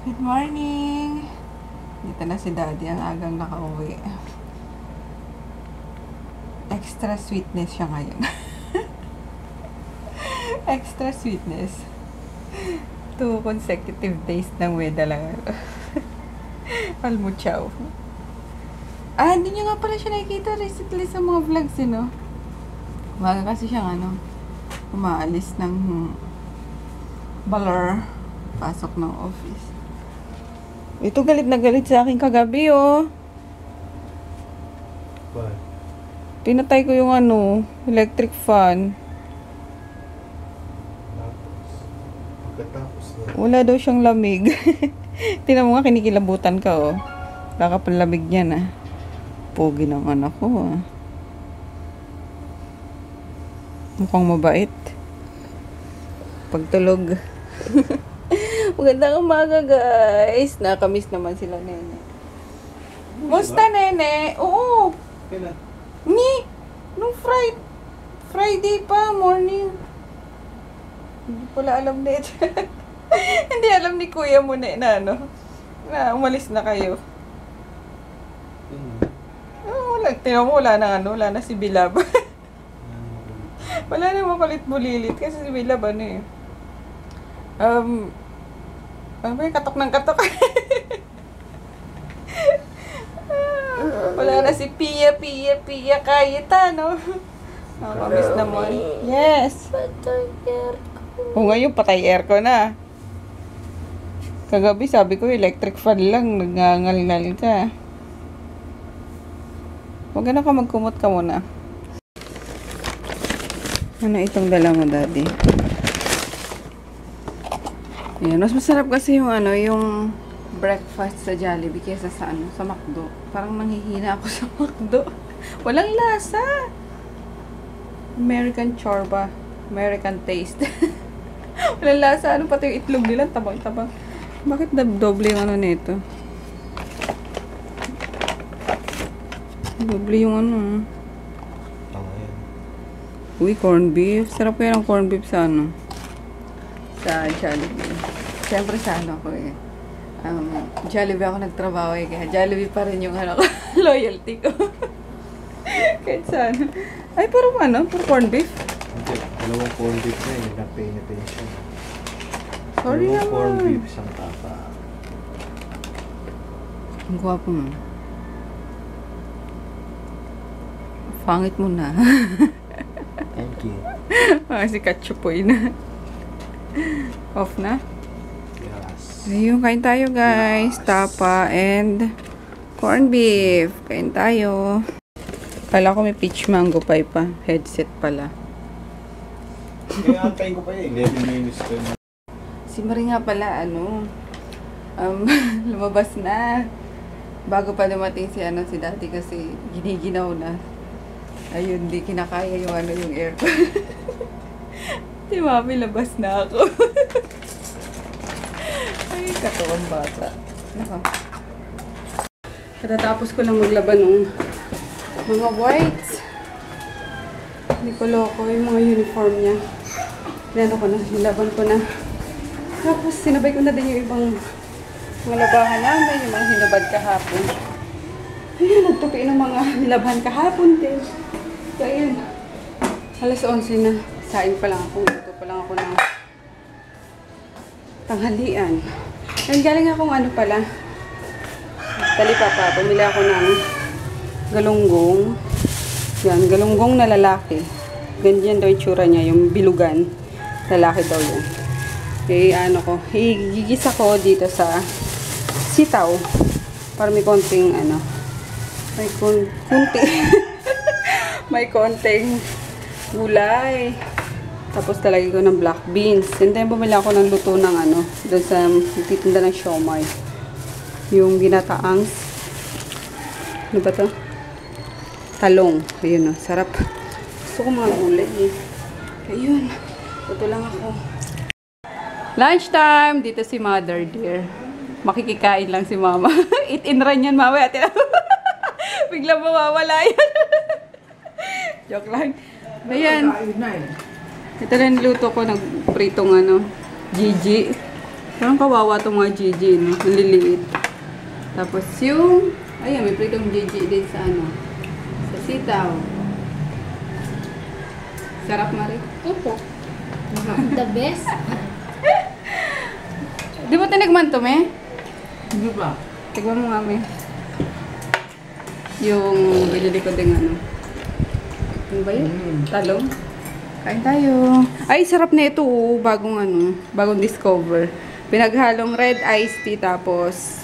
Good morning! Dito na si Daddy, ang agang nakauwi. Extra sweetness siya ngayon. Extra sweetness. 2 consecutive days ng weda lang. Almuchaw. Ah, hindi nyo nga pala siya nakikita recently sa mga vlogs, eh, no? Umaga kasi siyang, ano, umaalis ng baler. Pasok ng office. Ito galit na galit sa akin kagabi, oh. What? Pinatay ko yung ano, electric fan. Pagkatapos na. Wala daw siyang lamig. Tingnan mo nga, kinikilabutan ka, oh. Wala ka pang lamig niyan, ah. Pogi ng anak ko, ah. Mukhang mabait. Pagtulog. Magandang umaga, guys. Nakamiss naman sila, Nene. Musta, Nene? Oo. Kailan? Ni. Nung Friday pa, morning. Hindi pala alam na ito. Hindi alam ni Kuya mo, Nene, ano? Na, umalis na kayo. Oh, tingnan mo, wala na, ano? Wala na si Bilab. Wala na makulit-bulilit. Kasi si Bilab, ano, eh. May katok ng katok. Wala na si Pia Kayita, no? Nakamiss naman. Yes! Patay aircon. O ngayon, patay aircon na. Kagabi, sabi ko, electric fan lang. Nagngangal ka. Huwag na ka, magkumot ka muna. Ano itong dala mo, Daddy? Ayan, mas masarap kasi yung ano, yung breakfast sa Jollibee kesa sa ano, sa McDo. Parang nanghihina ako sa McDo. Walang lasa. American chorba, American taste. Walang lasa, ano pati yung itlog nila, tabang-tabang. Bakit doble yung ano nito? Doble yung ano. Uy, corned beef. Sarap yan ang corned beef sa ano. Sa Jollibee. Siyempre sa ano ko, eh. Jollibee ako nagtrabaho, eh. Kaya Jollibee pa rin yung ano ko, loyalty ko. Kahit sa ano. Ay, parang ano? Parang corn beef? Hindi. Dalawang corn beef na yun. Napay-napensyon. Sorry naman. Dalawang corn beef, isang tapa. Ang guwapo mo. Pangit mo na. Thank you. Kasi kachupoy na. Off na? Yes. Ayun, kain tayo, guys. Yes. Tapa and corned beef. Kain tayo. Kala ko may peach mango pie pa. Headset pala. Kaya kain ko pa yun. 11 minutes ko. Si Marie nga pala, ano, lumabas na. Bago pa dumating si, ano, si Daddy kasi giniginaw na. Ayun, di kinakaya yung, ano, yung aircon. Si Mami, labas na ako. Ay, katawang bata. Naka. Katatapos ko lang maglaba ng mga whites. Ni Kolokoy, yung mga uniform niya. Lano ko na, nilaban ko na. Tapos, sinabay ko na din yung ibang mga labahan namin, yung mga hinabad kahapon. Ayun, nagtupi ng mga nilaban kahapon din. So, ayun. Alas 11 na. Sain pa lang ako. Ito pa lang ako ng tanghalian. Nanggaling akong ano pala. Talipapa. Pumili ako ng galunggong. Yan. Galunggong na lalaki. Ganyan daw yung tsura niya. Yung bilugan. Lalaki daw yun. Okay. Ano ko. Igigisa ko dito sa sitaw. Para may konting ano. May konting gulay. Tapos talagay ko ng black beans. And then, bumili ako ng luto ng ano, doon sa titinda ng siomai. Yung ginataang, ano ba to? Talong. Ayun, oh, sarap. Gusto ko mga gulay, eh. Ayun. Ito lang ako. Lunchtime! Dito si Mother Dear. Makikikain lang si Mama. Eat in run yan, Mama. Biglang mawawala yan. Joke lang. Ayan. Ito lang niluto ko, nagpritong ano, Gigi. Parang kawawa itong mga Gigi, no? Naliliit. Tapos yung, ayan, may pritong Gigi din sa ano, sa sitaw. Sarap na rin. Opo. The best. Di mo tinigman to, me? Hindi ba? Tigman mo nga, me. Yung binili ko din ano. Ano ba yun? Talong. Kain tayo. Ay, sarap na ito. Bagong ano, bagong discover. Pinaghalong red iced tea tapos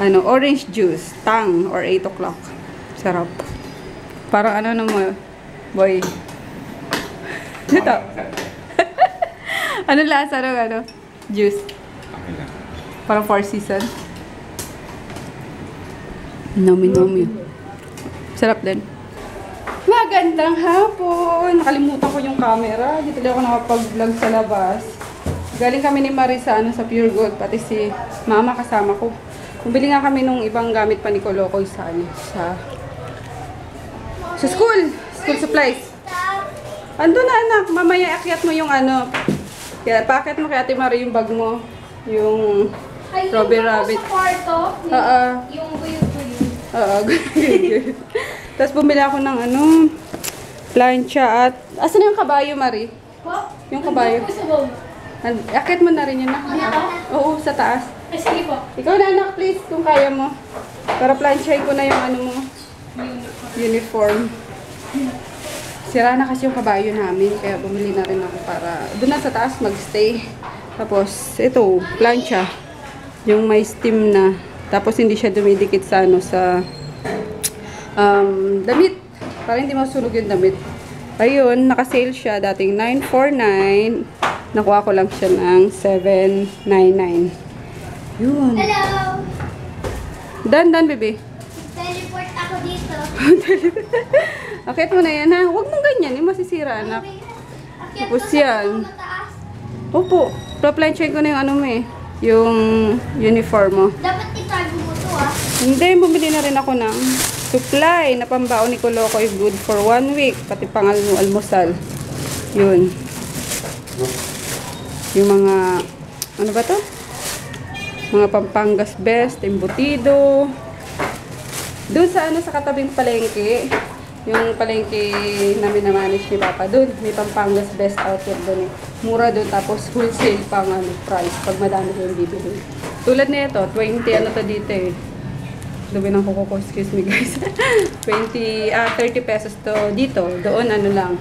ano, orange juice, Tang or 8 o'clock. Sarap. Parang ano naman, boy. Dito. Ano lasa ng ano? Juice. Parang Four Seasons. Nomi-nomi. Sarap din. Magandang hapon. Nakalimutan ko yung camera. Dito lang ako nakapag-vlog sa labas. Galing kami ni Marisa ano, sa Pure Gold, pati si Mama kasama ko. Bumili nga kami nung ibang gamit pa ni Kolokoy sa school. School supplies. Ando na anak, mamaya akyat mo yung ano. Kaya packet mo kaya Ate Marie yung bag mo. Yung Robin Rabbit. Sa kwarto, yung guyo-guyo. Guyo-guyo. Tapos bumili ako ng ano, plancha at... Asan na yung kabayo, Marie? Yung kabayo. Akit mo na rin yun, anak. Oo, sa taas. Ay, sige po. Ikaw na, anak, please, kung kaya mo. Para planchay ko na yung ano mo. Uniform. Sira na kasi yung kabayo namin, kaya bumili na rin ako para doon na sa taas magstay. Tapos, ito, plancha. Yung may steam na. Tapos, hindi siya dumidikit sa ano, sa damit. Para hindi masunog yung damit. Ayun, naka-sale siya. Dating 949. Nakuha ko lang siya ng 799. Yun. Hello! Dan, baby. Teleport ako dito. Akit mo na yan, ha? Huwag mong ganyan. Yung masisira, anak. Tapos yan. Opo. Plaplansya ko na yung ano mo, eh. Yung uniform mo. Dapat itargo mo ito, ah. Hindi. Bumili na rin ako ng supply na pambao ni Kolokoy. Good for 1 week. Pati pang almusal. Yun. Yung mga, ano ba to? Mga Pampangas Best, embutido. Doon sa ano, sa katabing palengke, yung palengke namin na manage ni Papa, doon, may Pampangas Best outlet doon eh. Mura doon, tapos wholesale pang ano, price, pag madami yung bibili. Tulad na ito, 20 ano to dito eh. Dumi ng kuko ko, excuse me guys. 30 pesos to dito, doon ano lang,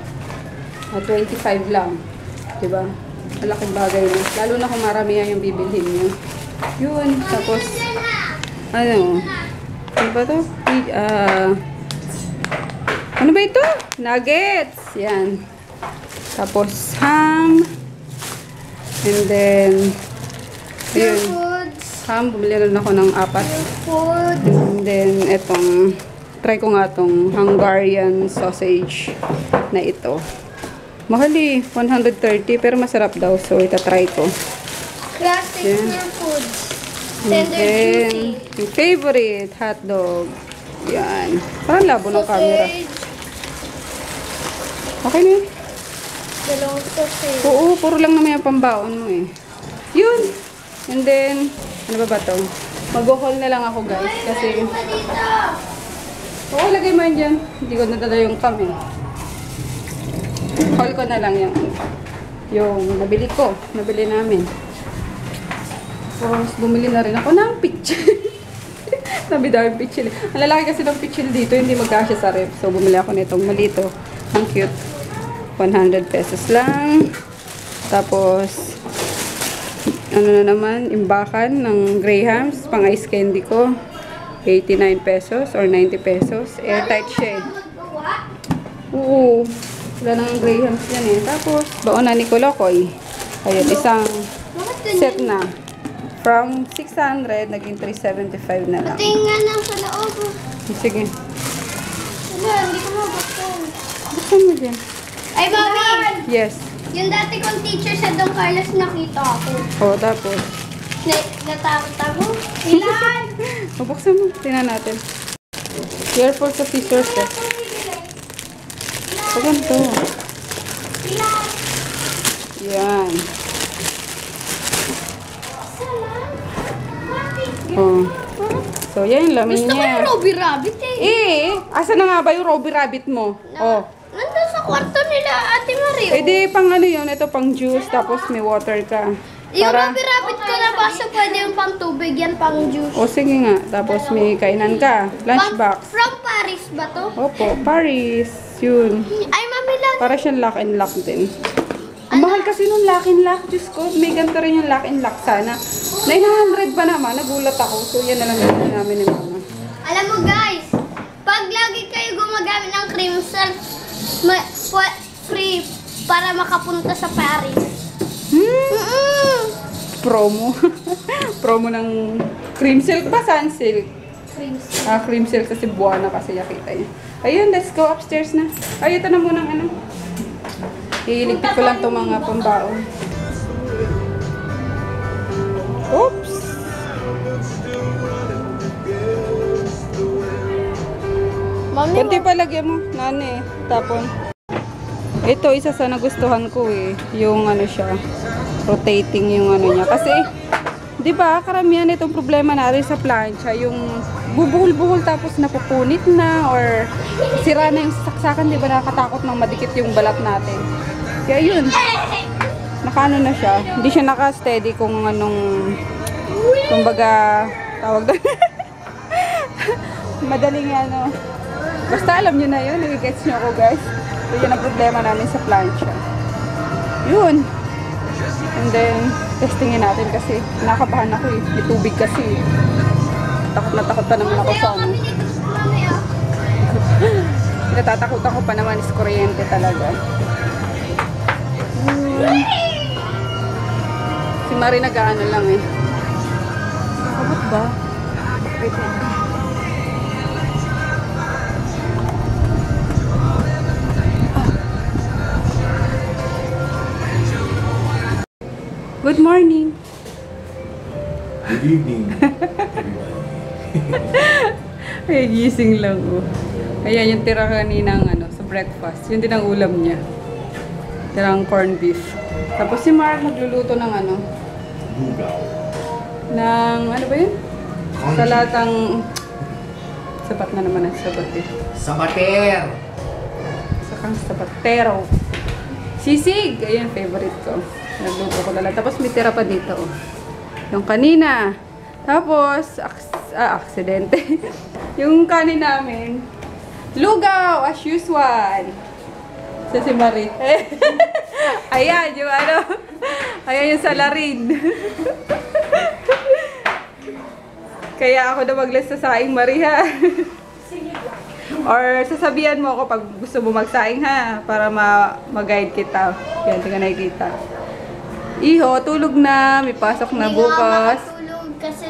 25 lang. Diba? Malaking bagay na. Lalo na kung maramihan yung bibilhin niyo. Yun. Tapos, ano? Ano ba ito? Ano ba ito? Nuggets! Yan. Tapos, ham. And then, yun. Ham. Bumili na ako ng 4. And then, etong, try ko nga itong Hungarian sausage na ito. Mahal eh, 130 pero masarap daw so itatry ko. Classic new foods. Tender juicy. Yung favorite, hotdog. Yan. Parang labo ng camera. Okay na yun? Dalawang sausage. Oo, puro lang naman yung pambaon mo eh. Yun! And then, ano ba to? Mag-haul na lang ako guys kasi... Oo, lagay mo yun dyan. Hindi ko nadala yung cam eh. Call ko na lang yung nabili ko. Nabili namin. Tapos, bumili na rin ako ng pichil. Sabi daw yung pichil. Ang lalaki kasi ng pichil dito, hindi magkasya sa ref. So, bumili ako nitong malito. Ang cute. 100 pesos lang. Tapos, ano na naman, imbakan ng Grahams, pang ice candy ko. 89 pesos or 90 pesos. Airtight shade. Oo. Wala nang Grahams yan eh. Tapos, baon na ni Kolokoy. Ayun, isang set na. From 600, naging 375 na lang. Patingan lang sa loob. Sige. Wala, hindi ko mabuksan. Buksan mo dyan. Ay, Bobby! Yes. Yung dati kong teacher sa Don Carlos nakita ako. Oo, tapos? Natakot ako. Ilan! Mabuksan mo. Tingnan natin. Careful sa teachers eh. Ayan to. Yan. So, yan lamin gusto niya. Gusto ko yung Robbie Rabbit eh. Asa na nga ba yung Robbie Rabbit mo? Na, oh. Nandun sa kwarto nila, Ate Mario. Eh di, pang ano yun, ito pang juice, tapos may water ka. Yung Robbie Rabbit ko na baso pwede yung pang tubig, yan pang juice. O sige nga, tapos may kainan ka, lunchbox. From Paris ba to? Opo, Paris, yun. Ay, mami lang. Para siyang lock and lock din. Ano? Mahal kasi nung lock and lock, Diyos ko, may ganito rin yung lock and lock sana. 900 ba naman? Nagulat ako. So, yan na lang yung namin ni Mama. Alam mo, guys, pag lagi kayo gumagamit ng crimson, free para makapunta sa Paris. Promo. Promo ng cream silk ba? Saan silk? Cream silk. Ah, cream silk kasi buwana kasi yakita niya. Ayun, let's go upstairs na. Ay, ito na munang ano. Iligpit ko lang itong mga pambaon. Oops! Kunti pa lagyan mo, nani, tapon. Ito, isa sa nagustuhan ko eh. Yung ano siya, rotating yung ano niya. Kasi, di ba, karamihan itong problema natin sa plancha. Yung bubuhol-buhol tapos napupunit na or sira na yung saksakan. Di ba nakakatakot ng madikit yung balat natin. Kaya yun, nakano na siya. Hindi siya naka-steady kung anong, kumbaga, tawag doon. Madaling ano. Basta alam nyo na yun, nagigets nyo ako guys. So, yun ang problema namin sa plancha. Yun. And then, testingin natin kasi nakabahan ako eh. May tubig kasi. Takot na takot pa naman ako sa amin. Natatakot ako pa naman is kuryente talaga. Si Mari nag-aano lang eh. Abot ba? Good morning. Good evening. Ay, gising lang oh. Ayan, yung tira kanina ng ano, sa breakfast. Yun din ang ulam niya. Tirang corn beef. Tapos si Mark nagluluto ng ano? Lugaw. Ng ano ba yun? Salatang... Sapat na naman ang sabat eh. Sabater! Sakang sabatero. Sisig! Ayan, favorite ko. Nagluto ko talaga. Tapos may tira pa dito. Oh. Yung kanina. Tapos, aksidente. Yung kanin namin, lugaw as usual. Sa si Marie. Ayan, yung ano. Ayan yung salarin. Kaya ako na mag-less sa saing, Marie ha. Or sasabihan mo ako pag gusto mo magsaing ha. Para mag-guide kita. Yan, tingnan nakikita. Iho, tulog na. May pasok na bukas. Hindi matulog kasi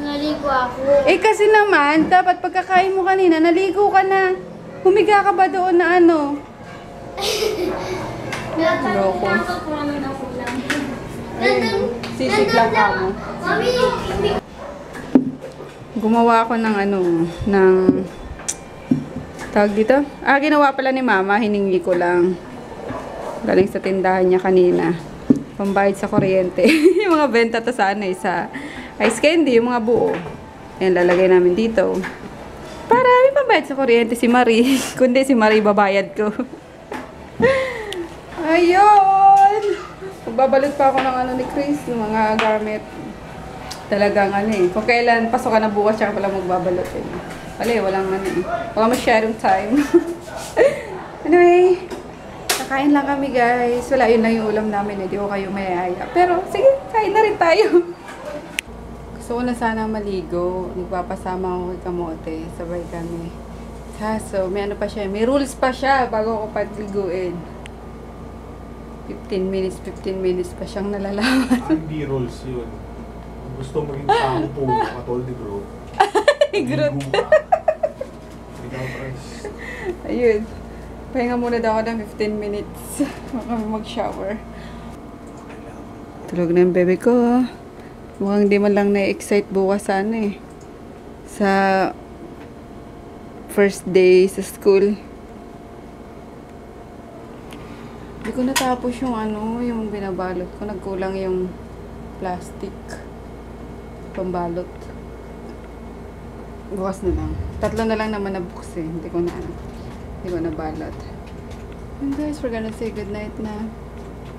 naligo ako. Eh kasi naman, dapat pagkakain mo kanina, naligo ka na. Humiga ka ba doon na ano? Loko. Sisigla ka mo. Gumawa ako ng ano, ng... Tawag dito? Ah, ginawa pala ni Mama. Hiningi ko lang. Galing sa tindahan niya kanina. Pambayad sa kuryente. Yung mga benta to sana eh, sa ice candy, yung mga buo. Ayan, lalagay namin dito. Para may pambayad sa kuryente si Marie. Kundi si Marie babayad ko. Ayun! Magbabalot pa ako ng ano ni Chris, ng mga garment. Talagang ano eh. Kung kailan, pasok ka na bukas, tsaka pala magbabalot eh. Wala eh, walang ano eh. Walang masyadong time. Anyway... Kain lang kami guys. Wala, yun lang yung ulam namin. Hindi ko kayo mayaya. Pero, sige, kain na rin tayo. Gusto ko na sana maligo. Nagpapasama ako kay Kamote. Sabay kami. Kaso, may ano pa siya. May rules pa siya bago ako pagliguin. 15 minutes pa siyang nalalaman. Hindi rules yun. Gusto maging sample. Katol ni bro. Ay, Groot. Ayun. Pahinga muna daw ako ng 15 minutes. Mag-shower. Tulog na yung bebe ko. Mukhang di man lang na-excite bukas sana eh. Sa first day sa school. Hindi ko natapos yung ano, yung binabalot ko. Nagkulang yung plastic pambalot. Bukas na lang. Tatlo na lang naman na box eh. Hindi ko na balot. And guys, we're gonna say goodnight na.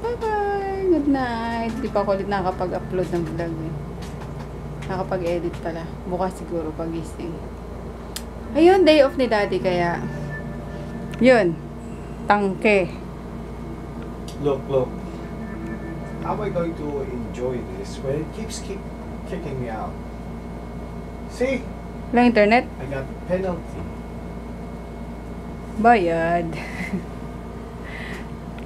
Bye-bye! Good night! Hindi pa ako ulit nakakapag-upload ng vlog eh. Nakakapag-edit pala. Bukas siguro pagising. Ayun, day off ni daddy kaya. Yun. Tangke. Look. How am I going to enjoy this when it keeps kicking me out? See? Lang internet? I got penalty. Bayad.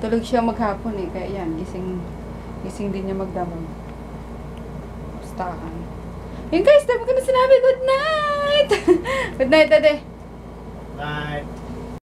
Tulog siya maghapon eh, kaya yan, gising din niya magdamag. Pustahan. Yun guys, dapat ko na sinabi, good night! Good night, ate. Night.